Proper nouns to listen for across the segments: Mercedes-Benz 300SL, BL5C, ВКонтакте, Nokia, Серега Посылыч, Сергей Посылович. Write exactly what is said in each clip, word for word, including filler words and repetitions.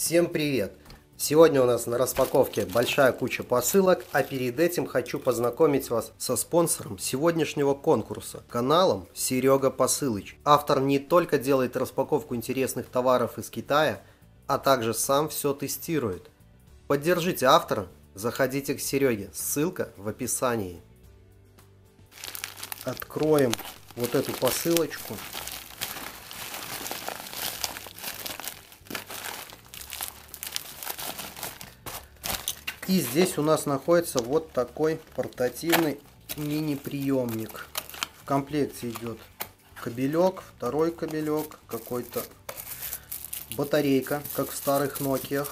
Всем привет! Сегодня у нас на распаковке большая куча посылок, а перед этим хочу познакомить вас со спонсором сегодняшнего конкурса, каналом Серега Посылыч. Автор не только делает распаковку интересных товаров из Китая, а также сам все тестирует. Поддержите автора, заходите к Сереге, ссылка в описании. Откроем вот эту посылочку. И здесь у нас находится вот такой портативный мини-приемник. В комплекте идет кабелек, второй кабелек, какой-то батарейка, как в старых Nokia.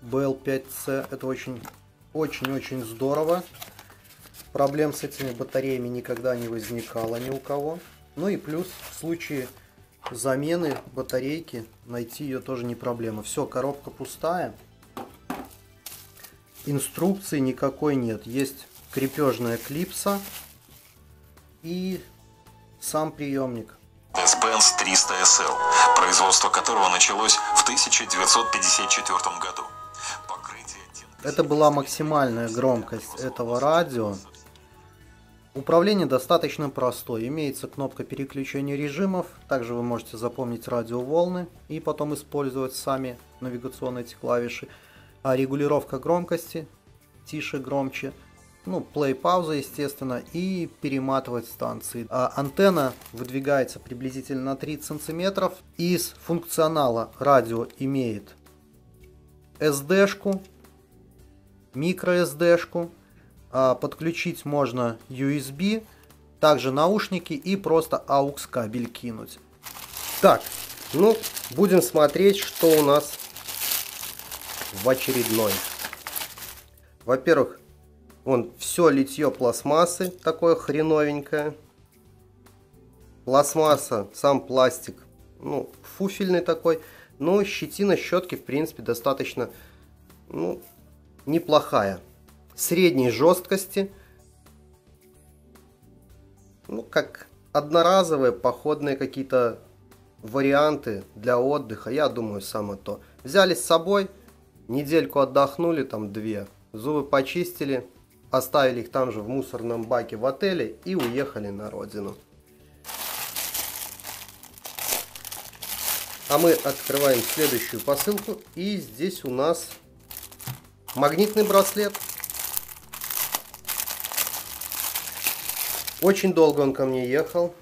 би эл пять си. Это очень-очень-очень здорово. Проблем с этими батареями никогда не возникало ни у кого. Ну и плюс в случае замены батарейки найти ее тоже не проблема. Все, коробка пустая. Инструкции никакой нет. Есть крепежная клипса и сам приемник. Mercedes-Benz триста эс эл, производство которого началось в тысяча девятьсот пятьдесят четвёртом году. Покрытие... Это была максимальная громкость этого радио. Управление достаточно простое. Имеется кнопка переключения режимов. Также вы можете запомнить радиоволны и потом использовать сами навигационные эти клавиши. А регулировка громкости, тише, громче, ну, плей-пауза, естественно, и перематывать станции. А антенна выдвигается приблизительно на тридцать сантиметров. Из функционала радио имеет эс ди-шку, микро эс ди-шку, а подключить можно ю эс би, также наушники и просто а у икс кабель кинуть. Так, ну, будем смотреть, что у нас в очередной. Во-первых, вон все литье пластмассы, такое хреновенькое. Пластмасса, сам пластик, ну, фуфельный такой. Но щетина щетки, в принципе, достаточно, ну, неплохая. Средней жесткости. Ну, как одноразовые походные какие-то варианты для отдыха. Я думаю, само то. Взяли с собой. Недельку отдохнули, там две, зубы почистили, оставили их там же в мусорном баке в отеле и уехали на родину. А мы открываем следующую посылку, и здесь у нас магнитный браслет. Очень долго он ко мне ехал,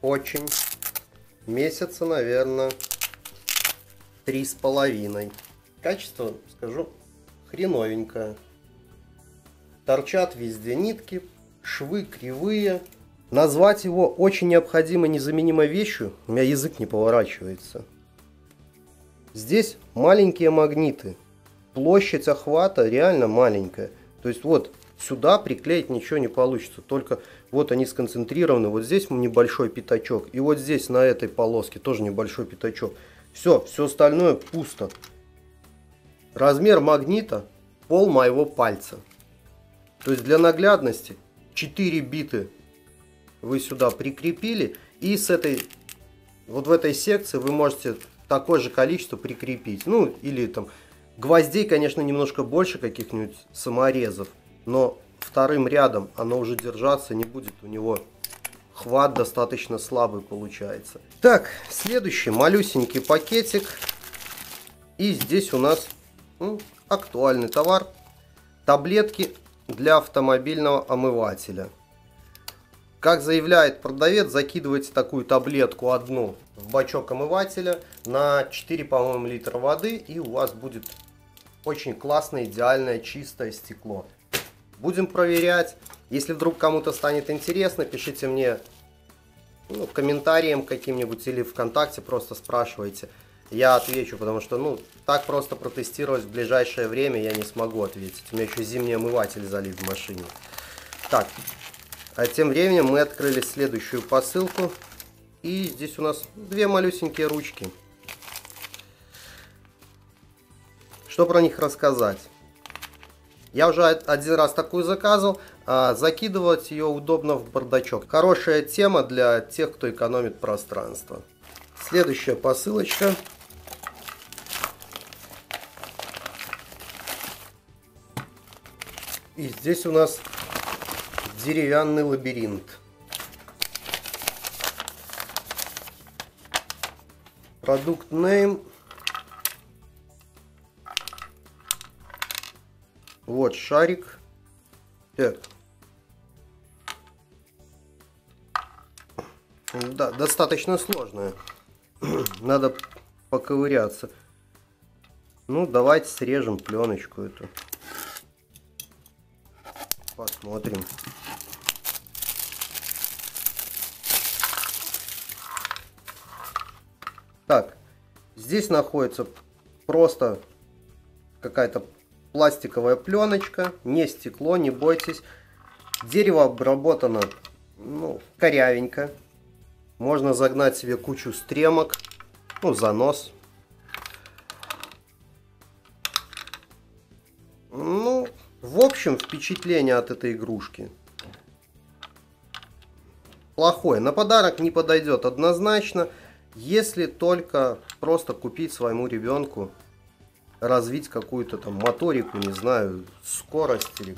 очень, месяца, наверное, три с половиной. Качество, скажу, хреновенькое. Торчат везде нитки, швы кривые. Назвать его очень необходимой незаменимой вещью у меня язык не поворачивается. Здесь маленькие магниты. Площадь охвата реально маленькая. То есть вот сюда приклеить ничего не получится. Только вот они сконцентрированы. Вот здесь небольшой пятачок. И вот здесь на этой полоске тоже небольшой пятачок. Все, все остальное пусто. Размер магнита пол моего пальца. То есть для наглядности четыре биты вы сюда прикрепили. И с этой, вот в этой секции вы можете такое же количество прикрепить. Ну или там гвоздей, конечно, немножко больше каких-нибудь саморезов. Но вторым рядом оно уже держаться не будет. У него хват достаточно слабый получается. Так, следующий малюсенький пакетик. И здесь у нас... актуальный товар. Таблетки для автомобильного омывателя. Как заявляет продавец, закидывайте такую таблетку одну в бачок омывателя на четыре, по-моему, литра воды, и у вас будет очень классное, идеальное, чистое стекло. Будем проверять. Если вдруг кому-то станет интересно, пишите мне, ну, комментарием каким-нибудь или ВКонтакте, просто спрашивайте. Я отвечу, потому что, ну, так просто протестировать в ближайшее время я не смогу ответить. У меня еще зимний омыватель залит в машине. Так, а тем временем мы открыли следующую посылку. И здесь у нас две малюсенькие ручки. Что про них рассказать? Я уже один раз такую заказывал, а закидывать ее удобно в бардачок. Хорошая тема для тех, кто экономит пространство. Следующая посылочка. И здесь у нас деревянный лабиринт. Product name. Вот шарик. Так. Да, достаточно сложное. Надо поковыряться. Ну, давайте срежем пленочку эту. Посмотрим. Так, здесь находится просто какая-то пластиковая пленочка, не стекло, не бойтесь. Дерево обработано, ну, корявенько. Можно загнать себе кучу стремок, ну, занос. Ну, в общем, впечатление от этой игрушки плохое. На подарок не подойдет однозначно. Если только просто купить своему ребенку, развить какую-то там моторику, не знаю, скорость. Или...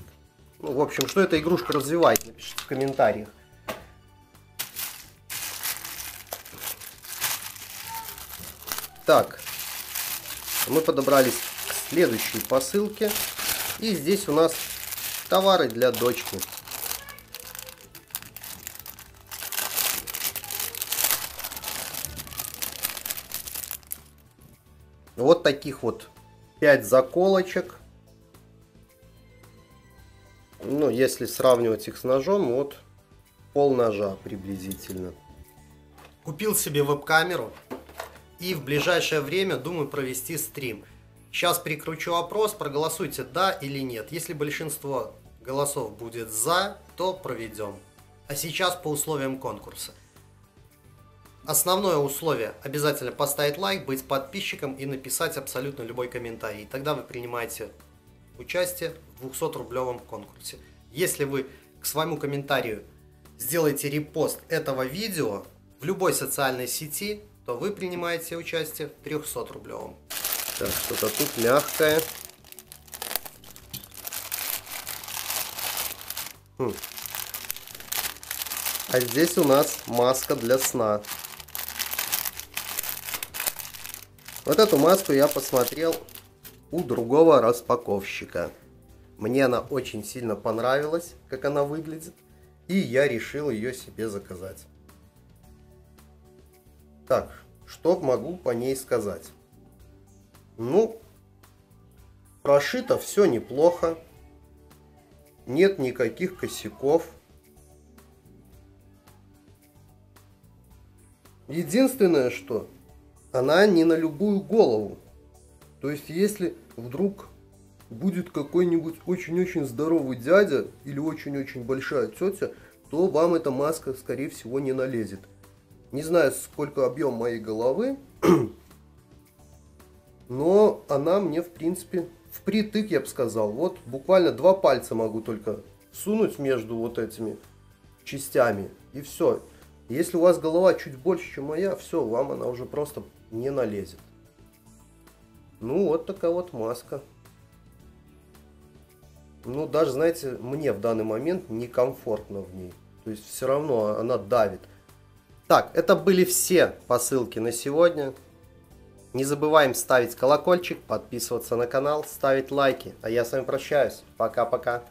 Ну, в общем, что эта игрушка развивает, напишите в комментариях. Так, мы подобрались к следующей посылке. И здесь у нас товары для дочки. Вот таких вот пять заколочек. Ну, если сравнивать их с ножом, вот пол ножа приблизительно. Купил себе веб-камеру и в ближайшее время думаю провести стрим. Сейчас прикручу опрос, проголосуйте да или нет. Если большинство голосов будет за, то проведем. А сейчас по условиям конкурса. Основное условие – обязательно поставить лайк, быть подписчиком и написать абсолютно любой комментарий. И тогда вы принимаете участие в двухсотрублевом конкурсе. Если вы к своему комментарию сделаете репост этого видео в любой социальной сети, то вы принимаете участие в трехсотрублевом. Так, что-то тут мягкое. Хм. А здесь у нас маска для сна. Вот эту маску я посмотрел у другого распаковщика. Мне она очень сильно понравилась, как она выглядит. И я решил ее себе заказать. Так, что могу по ней сказать? Ну, прошито все неплохо. Нет никаких косяков. Единственное, что... Она не на любую голову. То есть, если вдруг будет какой-нибудь очень-очень здоровый дядя или очень-очень большая тетя, то вам эта маска, скорее всего, не налезет. Не знаю, сколько объем моей головы, но она мне, в принципе, впритык, я бы сказал. Вот буквально два пальца могу только сунуть между вот этими частями, и все. Если у вас голова чуть больше, чем моя, все, вам она уже просто не налезет. Ну, вот такая вот маска. Ну, даже, знаете, мне в данный момент некомфортно в ней. То есть, все равно она давит. Так, это были все посылки на сегодня. Не забываем ставить колокольчик, подписываться на канал, ставить лайки. А я с вами прощаюсь. Пока-пока.